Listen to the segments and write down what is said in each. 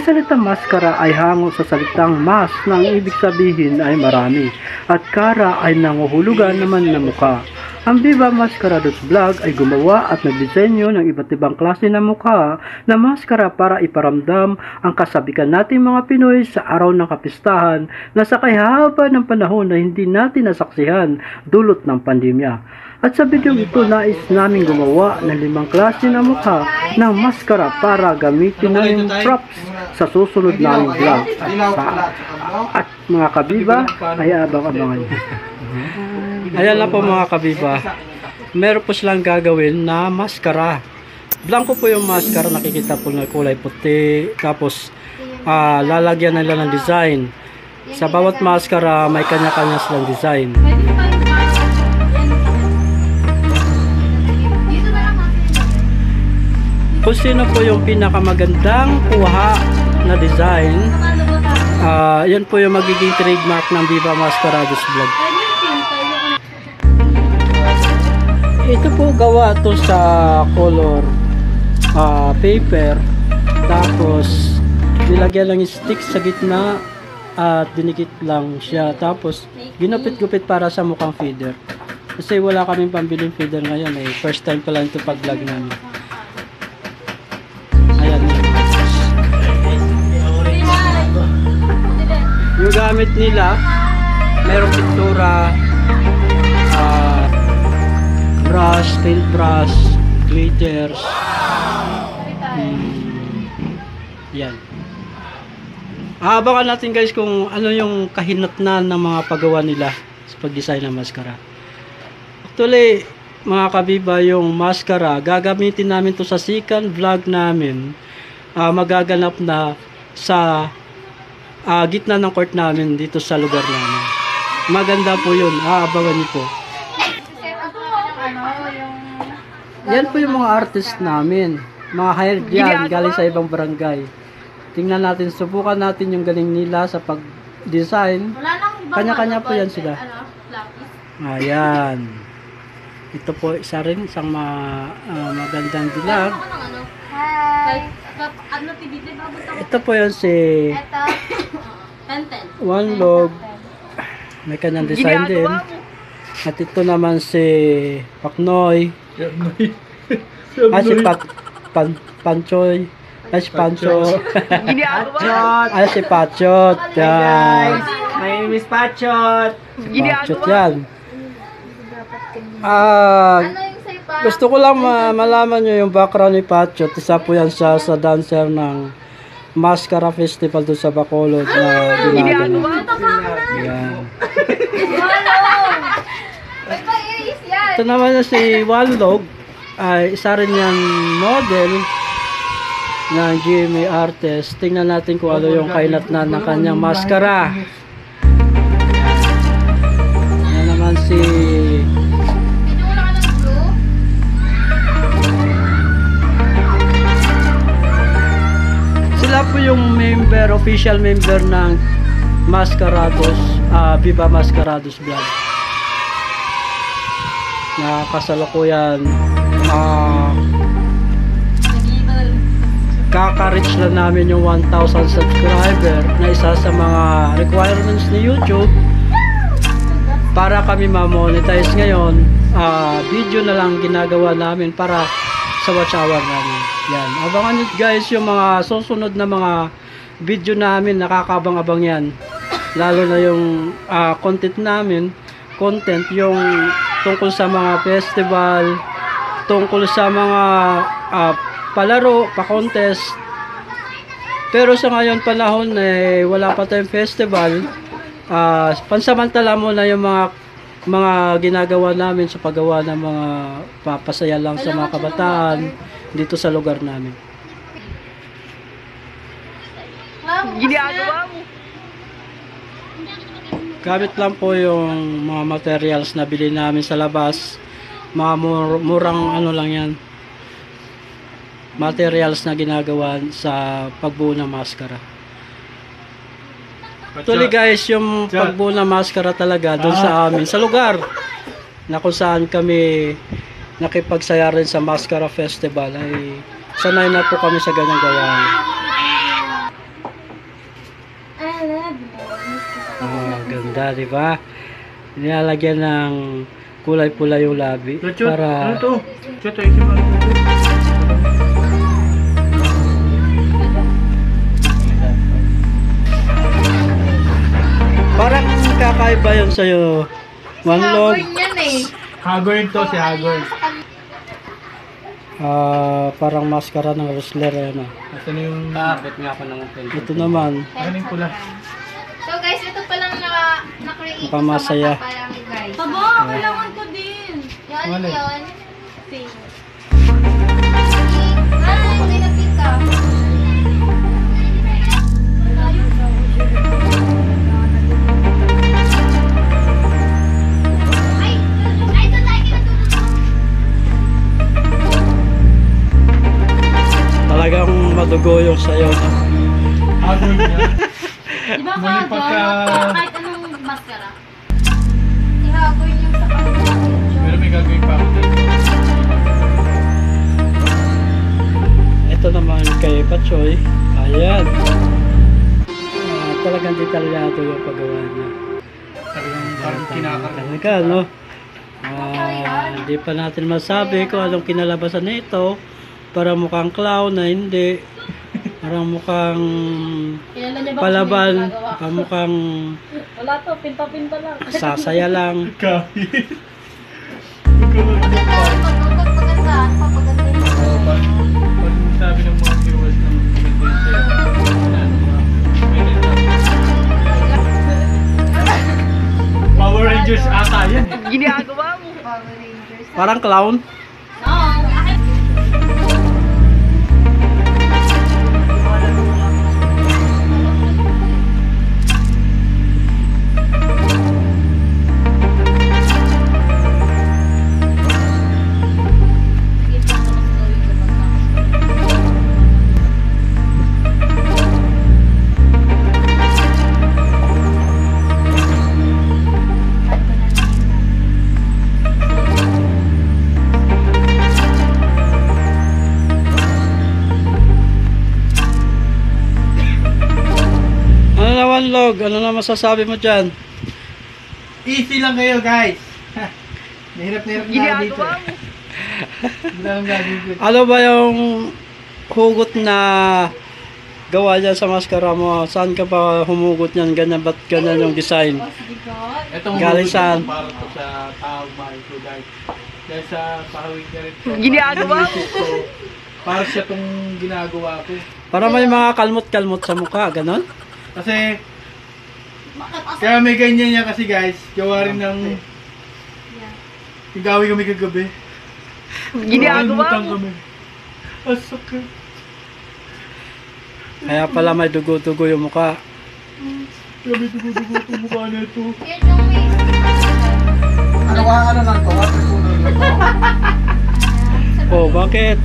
Ang salitang maskara ay hango sa salitang mas na ang ibig sabihin ay marami at kara ay nanguhulugan naman na mukha. Ang Viva Maskarados Vlog ay gumawa at nagdisenyo ng iba't ibang klase ng mukha na maskara para iparamdam ang kasabikan nating mga Pinoy sa araw ng kapistahan na sa kahaba ng panahon na hindi natin nasaksihan dulot ng pandemya. At sa video ito, nais namin gumawa ng 5 klase ng mukha ng maskara para gamitin ng props sa susunod naming vlog. At mga kabiba, ay abang-abangan nyo. Ayan lang po mga kabiba, meron po silang gagawin na maskara. Blanco po yung maskara, nakikita po na kulay puti. Tapos lalagyan nila ng design. Sa bawat maskara, may kanya-kanya silang design. Kung sino po yung pinakamagandang kuha na design, yan po yung magiging trademark ng Viva Maskarados Vlog. Ito po gawa to sa color paper, tapos nilagyan lang yung stick sa gitna at dinikit lang siya, tapos ginupit-gupit para sa mukhang feeder. Kasi wala kaming pambiling feeder ngayon eh, first time pala ito pag-vlog namin. Yung gamit nila, merong pintura, brush, paint brush, glitters. Yan. Abangan natin guys kung ano yung kahinatnan ng mga paggawa nila sa pag-design ng maskara. Actually, mga kabiba, yung maskara, gagamitin namin to sa second vlog namin. Magaganap na sa gitna ng court namin dito sa lugar namin. Maganda po yun. Abangan niyo po. Yan po yung mga artist namin. Mga hired yan, galing sa ibang barangay. Tingnan natin, subukan natin yung galing nila sa pag-design. Kanya-kanya po yan sila. Ayan. Ito po isa rin, isang magandang dilag. Ito po yun si One Log, may kanyang design din. At ito naman si Paknoy, ay si Panchoy, ay si Pancho, ay si Pachot. May Miss Pachot, si Pachot yan. Gusto ko lang malaman nyo yung background ni Pachot. Isa po yan sa dancer ng Maskara Festival doon sa Sabacolo na ginagano. Ito naman na si One Log. Isa rin yan model ng GMA Artist. Tingnan natin kung ano yung kainatnan ng kanyang maskara. Yan naman si po yung member, official member ng Maskarados, Viva Maskarados Vlog. Na kasalukuyan kaka-reach lang namin yung 1,000 subscriber na isa sa mga requirements ni YouTube para kami ma-monetize ngayon. Video na lang ginagawa namin para sa watch hour namin. Yan. Abangan nyo guys yung mga susunod na mga video namin. Nakakabang-abang yan. Lalo na yung content namin. Content yung tungkol sa mga festival, tungkol sa mga palaro, pa-contest. Pero sa ngayon panahon eh, wala pa tayong festival. Pansamantala muna yung mga ginagawa namin sa paggawa ng mga papasaya lang sa mga kabataan dito sa lugar namin. Gamit lang po yung mga materials na bili namin sa labas. Mga murang ano lang yan, materials na ginagawa sa pagbuo ng maskara. Actually guys, yung pagbuo ng maskara talaga doon sa amin, sa lugar na kung saan kami nakipagsaya rin sa Maskara Festival ay sanay na po kami sa ganyang gawain. Ganda, di ba? Nilalagyan ng kulay-pula yung labi. Chut, para... Ano to? Chut, parang kakaiba yun sa'yo. Manglog. Hagorn to, si Hagorn. Parang maskara ng wrestler. Ano. Ito na yung nakakit nga ako ng hotel. Ito naman. Galing pula. So guys, ito palang na-create sa mata parang guys. Baba, kailangan ko din. Yun, yun. Same. Ano, may napika. Talagang madugo yung sayo. Ano niya? Diba ka, John? Kahit anong maskara. Ihagawin yung sa pagkakita. Pero may gagawin pa ako. Ito naman kay Pachoy. Ayan. Talagang detalyado yung paggawa niya. Talagang kinakar. Talaga, no? Hindi pa natin masabi kung anong kinalabasan nito. Para mukhang clown na hindi, para mukhang palaban, para mukhang wala to, pinta-pinta lang. Sasaya lang. Power Rangers ata yan. Ginagawa mo. Parang clown. Ano na masasabi mo dyan? Easy lang kayo guys. Nahirap na dito. Ano ba yung hugot na gawa dyan sa maskara mo? Saan ka ba humugot yan? Ganyan ba't ganyan yung design? Galing saan? Sa tao mahal ko guys. Dahil sa pahawig na rin. Ginagawa mo? Para siya itong ginagawa ko. Para may mga kalmot-kalmot sa mukha, ganon? Kasi kaya may ganyan niya kasi guys, gawa rin ng igawin kami kagabi. Ginagawa mo. Asok. Kaya pala may dugo-dugo yung mukha. Kaya may dugo-dugo yung mukha na ito. Ano lang to? Oh, bakit?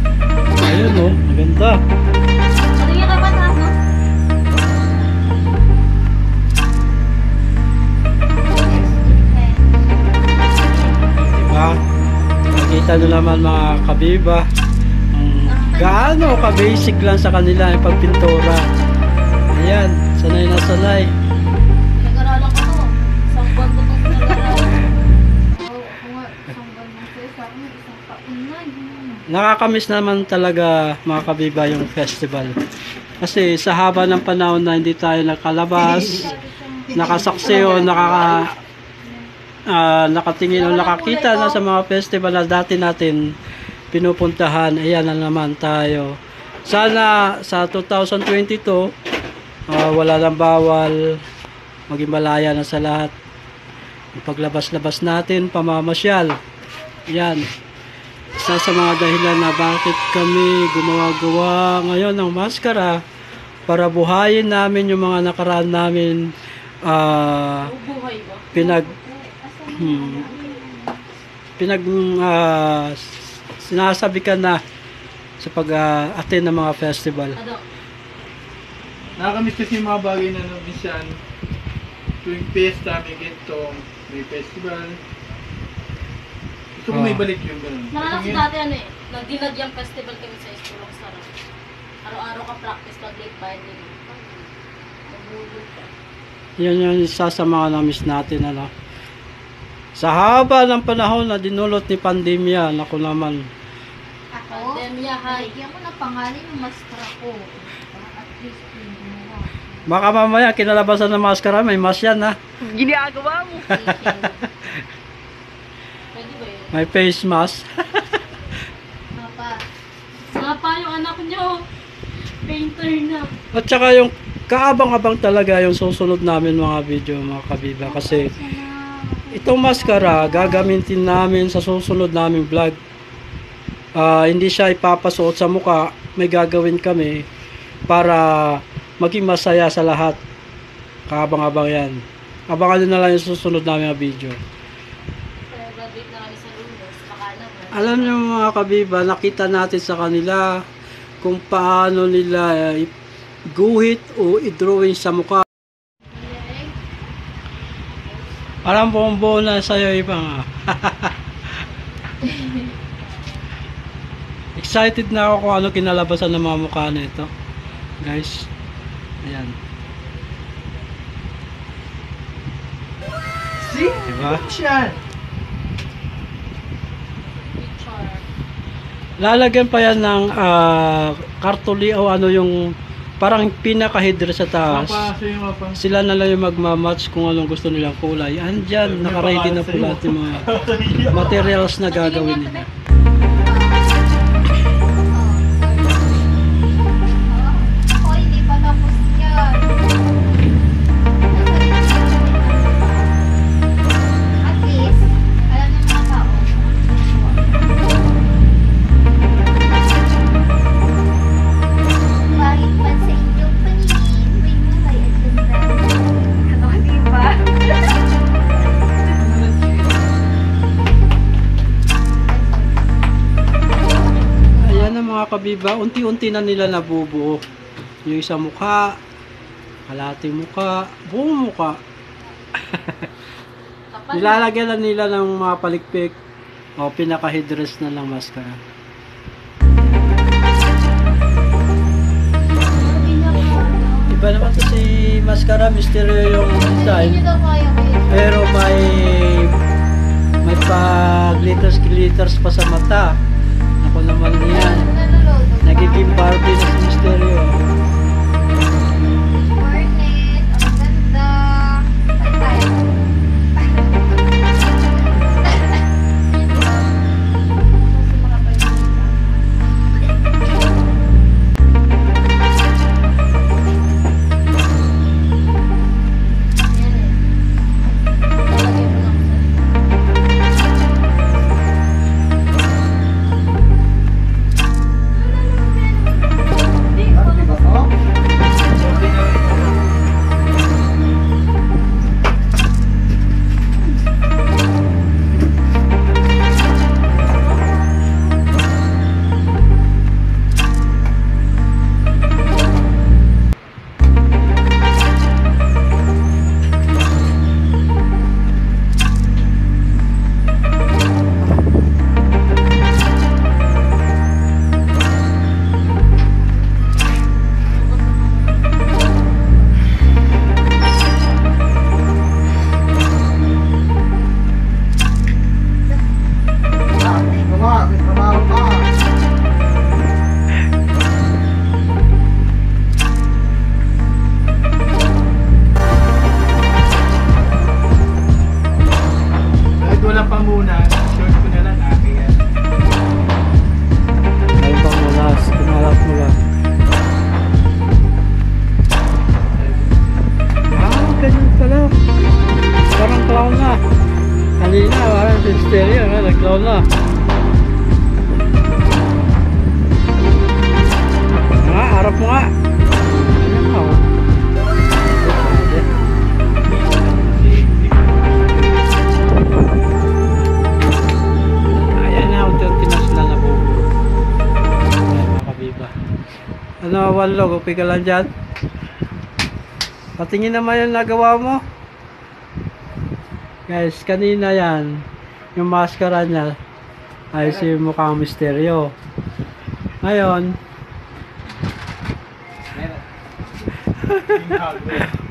Ayun oh, maganda. Nakita nyo naman mga kabiba gaano ka-basic lang sa kanila yung pagpintura. Ayan, sanay na sanay. Nag-aralan ko to. Isang buwan ko itong nag-aralan. Isang buwan mo sa'yo sa akin. Isang paunan. Nakakamiss naman talaga mga kabiba yung festival. Kasi sa haba ng panahon na hindi tayo nakalabas, nakasaksi o nakatingin o nakakita na sa mga festival na dati natin pinupuntahan. Ayan na naman tayo. Sana sa 2022 wala lang bawal, maging malaya na sa lahat paglabas-labas natin, pamamasyal. Ayan, isa sa mga dahilan na bakit kami gumawa-gawa ngayon ng maskara, para buhayin namin yung mga nakaraan namin sinasabikan na sa pag-attend ng mga festival. Nakakamiss kasi yung mga bagay na nabisyan tuwing pesta, may gintong, may festival. Gusto ko may balik yung gano'n. Maranas dati ano eh, nagdilag yung festival kami sa Eskulong Sara. Araw-araw ka practice pag-late by day. Nagulog ka. Yan yung isa sa mga na-miss natin, ano. Sa haba ng panahon na dinulot ni pandemya, naku naman. Ako? Pandemya, haligyan ko na pangalan yung maskara ko. At least, baka mamaya, kinalabasan ng maskara, may mas yan, ha? Giniagawa mo. May face mask. Mapa. Mapa yung anak nyo. Painter na. At saka yung kaabang-abang talaga yung susunod namin mga video mga kabiba, kasi itong maskara gagamitin namin sa susunod naming vlog. Hindi siya ipapasuot sa mukha, may gagawin kami para maging masaya sa lahat. Kaabang-abang yan, abangan na lang yung susunod namin mga video. Alam nyo mga kabiba, nakita natin sa kanila kung paano nila guhit o i-drawing sa mukha. Parang bombo na sa'yo iba nga. Excited na ako kung ano kinalabasan ng mga mukha na ito, guys. Ayan. See? Diba? Lalagyan pa yan ng kartuli o ano yung parang pinaka-header sa taas. Sila na lang yung magmamatch kung anong gusto nilang kulay. Andyan, nakaready na po lahat yung mga materials na gagawin nila. Kabiba, unti-unti na nila nabubuo yung isang mukha, kalating mukha, buong mukha. Nilalagyan na nila ng mga palikpik o pinaka-headdress na ng maskara. Iba naman ito si maskara, misteryo yung design, pero may pa-glitters pa sa mata. Ako naman niyan, nagiging Barbie na si misteryo. Log, okay ka lang dyan. Patingin naman yung nagawa mo, guys. Kanina yan yung maskara niya ay si mukhang misteryo. Ngayon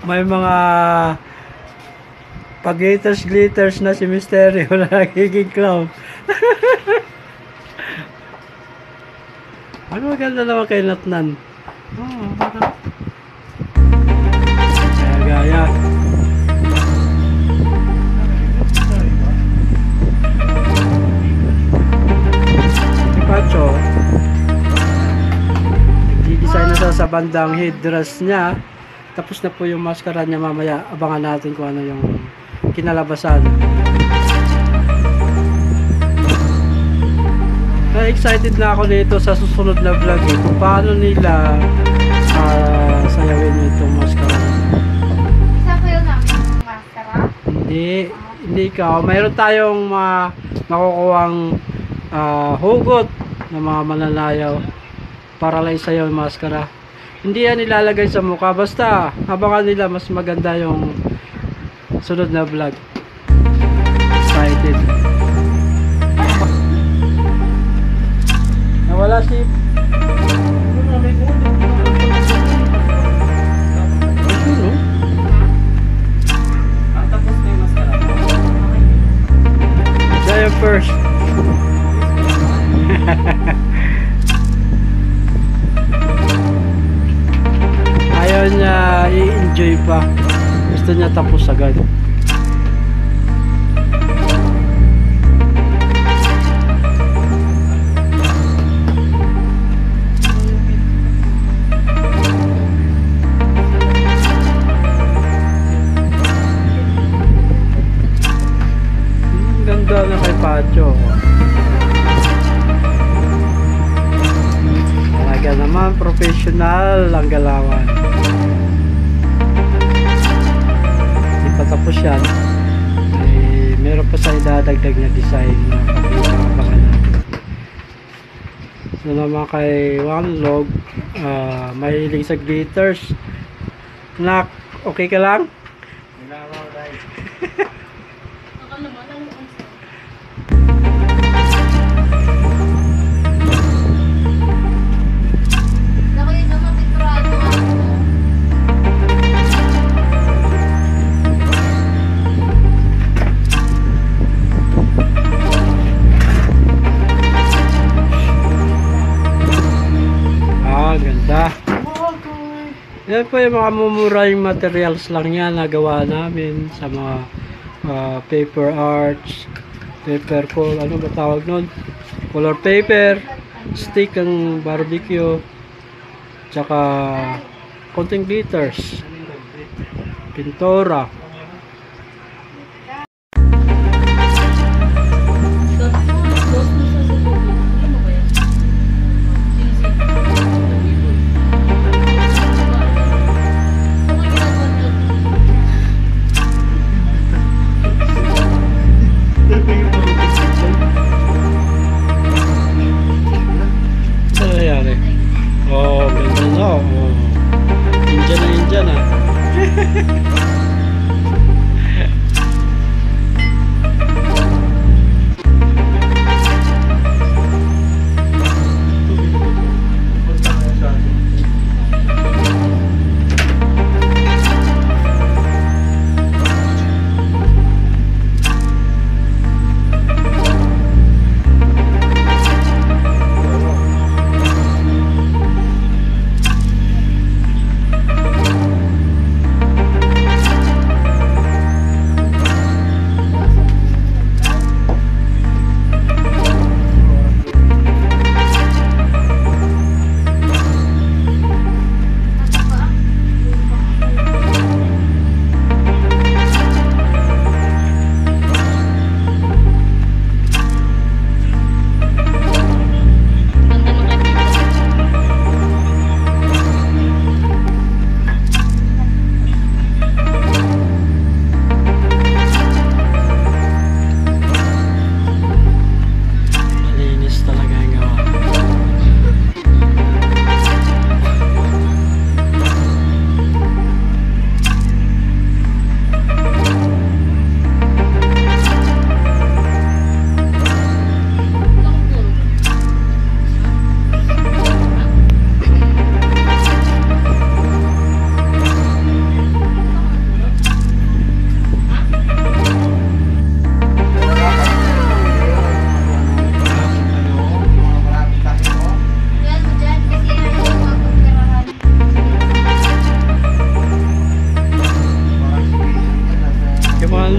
may mga pag-glitters na si Misterio na nagiging clown. Ano maganda naman kay Natnan? Oo, parang gaya-gaya. Si Pacho i-design na sa bandang headdress niya. Tapos na po yung maskara niya mamaya. Abangan natin kung ano yung kinalabasan. Kaya excited na ako nito sa susunod na vlog eh, kung paano nila sayawin itong maskara. Isa ko yung namin yung maskara? Hindi. Hindi ka. Mayroon tayong makukuhang hugot ng mga mananayaw para lang isayaw yung maskara. Hindi yan ilalagay sa mukha, basta abangan nila, mas maganda yung sunod na vlog. Excited. Nawala si Jaya first. Ayaw niya i-enjoy pa. Gusto niya tapos agad. Ganda na kay Pacho. Talaga naman professional ang galawan. Tapos yan eh, meron pa sa idadagdag na design na kapag so naman kay Wanlog, mahilig sa glitters. Nak, okay ka lang? Yan po yung mga mumurang materials lang yan na gawa namin sa mga paper arts, paper coal, ano ba tawag nun? Color paper, stick ng barbecue, tsaka konting glitters, pintura. Oh, ganda na. Indian na.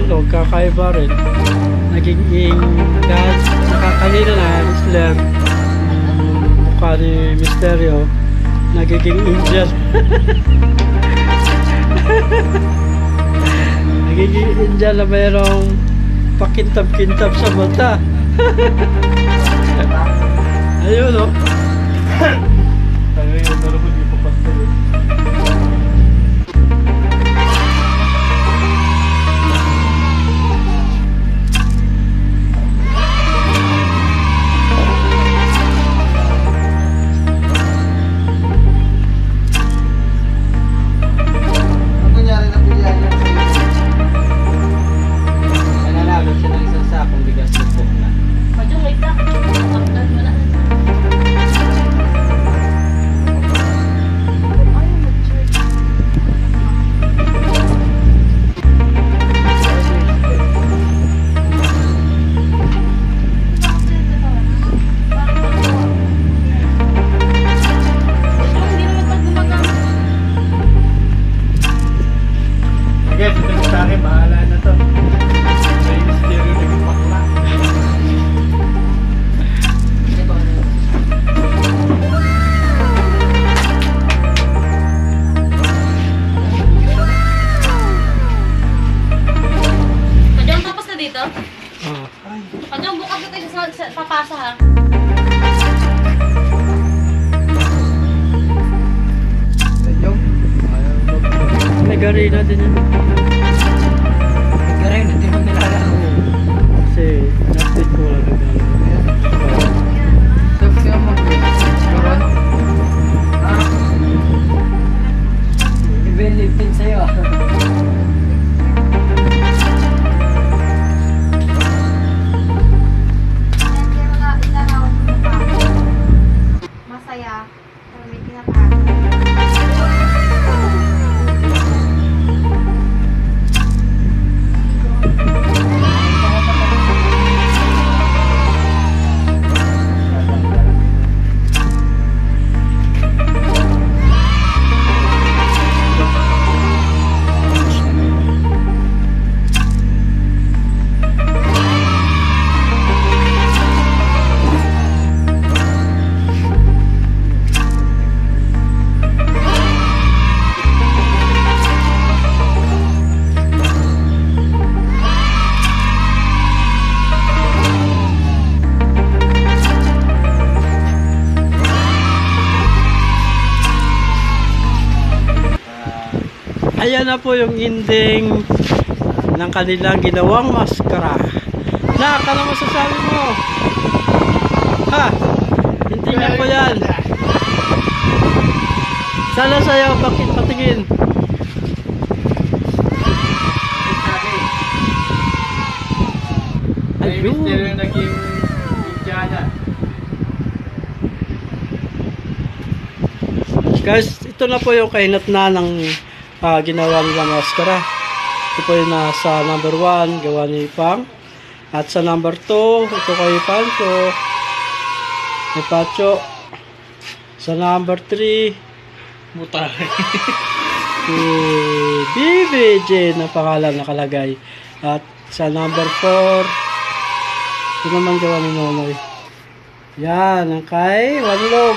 tulog, kakaiba rin. Nagiging dahil nakakalina na Islam mukha ni Misteryo, nagiging angel. Nagiging angel na mayroong pakintab-kintab sa mata. Ayun o. Ayun o, naroon yung papasalo. Ayan na po yung ending ng kanilang ginawang maskara. Naka na masasabi mo. Ha? Hindi na po yan. Sana sa'yo, bakit patingin? Ay, misteryo na naging Indiana. Guys, ito na po yung kainat na ng ginawa nila maskara. Ito po yung nasa number 1 gawa ni Pang, at sa number 2 ito kay Pancho ni Pacho, sa number 3 Mutay si BBJ na pangalan nakalagay, at sa number 4 ito naman gawa ni Nonoy. Yan ang kay Wanlog.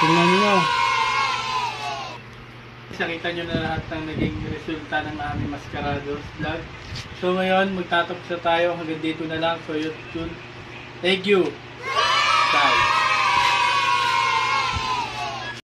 Tingnan nyo, nakita nyo na lahat ng naging resulta ng aming Maskarados Vlog. So ngayon, magtatapos na tayo. Hanggang dito na lang. So yun, thank you. Bye.